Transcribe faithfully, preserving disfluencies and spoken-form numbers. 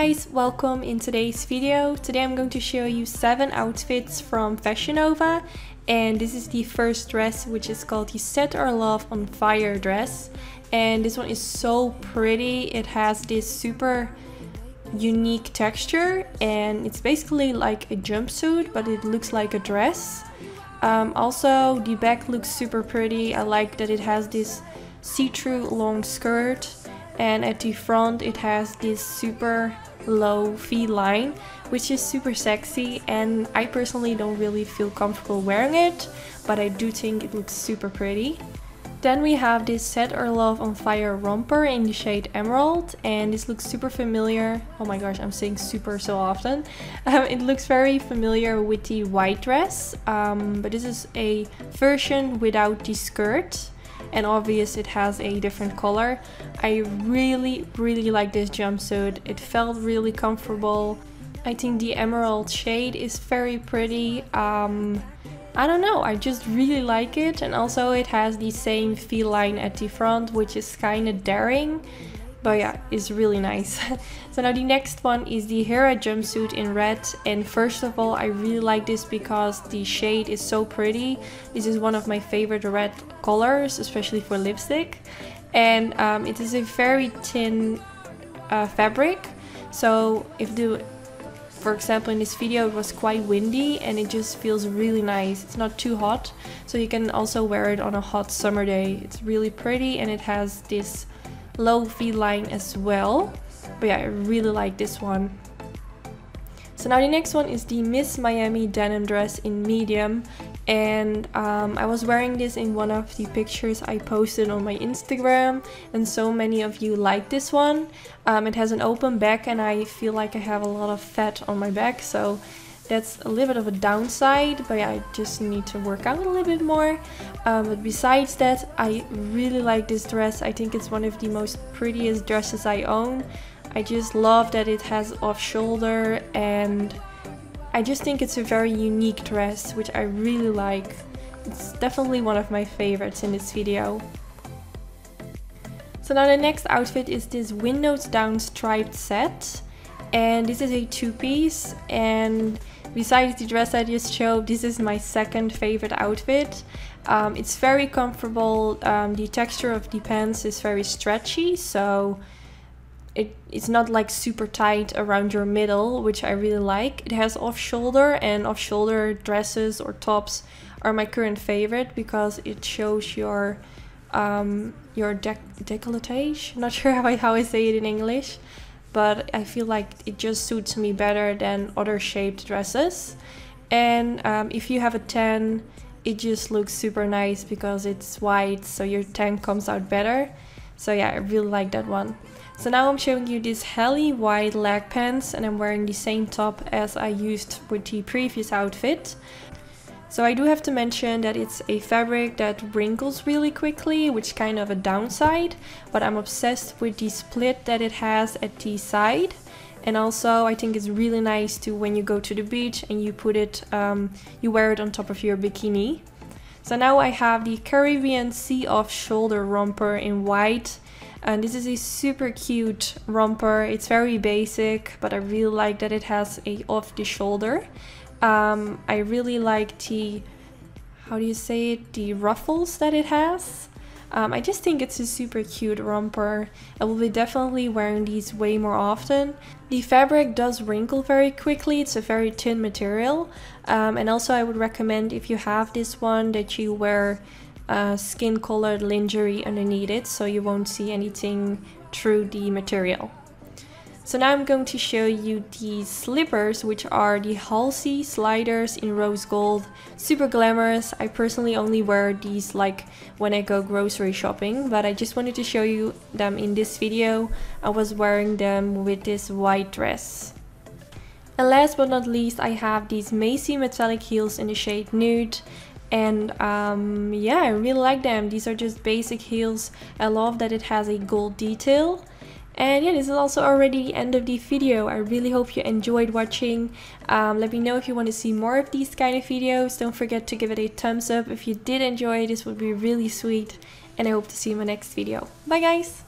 guys, welcome. In today's video, today I'm going to show you seven outfits from Fashion Nova, and this is the first dress, which is called the Set Our Love On Fire dress. And this one is so pretty. It has this super unique texture and it's basically like a jumpsuit, but it looks like a dress. Um, also the back looks super pretty. I like that it has this see-through long skirt, and at the front it has this super low V-line, which is super sexy, and I personally don't really feel comfortable wearing it, but I do think it looks super pretty. Then we have this Set Our Love On Fire romper in the shade Emerald, and this looks super familiar. Oh my gosh, I'm saying super so often. Um, it looks very familiar with the white dress, um, but this is a version without the skirt. And obviously it has a different color. I really really like this jumpsuit. It felt really comfortable. I think the emerald shade is very pretty. um, I don't know, I just really like it. And also it has the same V-line at the front, which is kind of daring, but yeah, it's really nice. So now the next one is the Hera jumpsuit in red, and first of all I really like this because the shade is so pretty. This is one of my favorite red colors, especially for lipstick. And um, it is a very thin uh, fabric, so if the for example in this video it was quite windy, and it just feels really nice. It's not too hot, so you can also wear it on a hot summer day. It's really pretty, and it has this low V-line as well, but yeah, I really like this one. So now the next one is the Miss Miami denim dress in medium, and um, I was wearing this in one of the pictures I posted on my Instagram, and so many of you like this one. Um, it has an open back, and I feel like I have a lot of fat on my back, so that's a little bit of a downside, but yeah, I just need to work out a little bit more. Um, but besides that, I really like this dress. I think it's one of the most prettiest dresses I own. I just love that it has off shoulder, and I just think it's a very unique dress, which I really like. It's definitely one of my favorites in this video. So now the next outfit is this windows down striped set, and this is a two-piece, and besides the dress I just showed, this is my second favorite outfit. Um, it's very comfortable. Um, the texture of the pants is very stretchy, so it, it's not like super tight around your middle, which I really like. It has off-shoulder, and off-shoulder dresses or tops are my current favorite because it shows your um, your dec décolletage. Not sure how I, how I say it in English, but I feel like it just suits me better than other shaped dresses. And um, if you have a tan, it just looks super nice because it's white, so your tan comes out better. So yeah, I really like that one. So now I'm showing you these Hally wide leg pants, and I'm wearing the same top as I used with the previous outfit. So I do have to mention that it's a fabric that wrinkles really quickly, which is kind of a downside, but I'm obsessed with the split that it has at the side. And also I think it's really nice to when you go to the beach and you put it, um, you wear it on top of your bikini. So now I have the Caribbean Sea off shoulder romper in white, and this is a super cute romper. It's very basic, but I really like that it has a off the shoulder. Um, I really like the, how do you say it, the ruffles that it has. Um, I just think it's a super cute romper. I will be definitely wearing these way more often. The fabric does wrinkle very quickly. It's a very thin material. Um, and also I would recommend, if you have this one, that you wear uh, skin colored lingerie underneath it, so you won't see anything through the material. So now I'm going to show you the slippers, which are the Halsey sliders in rose gold. Super glamorous. I personally only wear these like when I go grocery shopping, but I just wanted to show you them in this video. I was wearing them with this white dress. And last but not least, I have these Macy metallic heels in the shade nude. And um, yeah, I really like them. These are just basic heels. I love that it has a gold detail. And yeah, this is also already the end of the video. I really hope you enjoyed watching. Um, let me know if you want to see more of these kind of videos. Don't forget to give it a thumbs up if you did enjoy. This would be really sweet. And I hope to see you in my next video. Bye guys!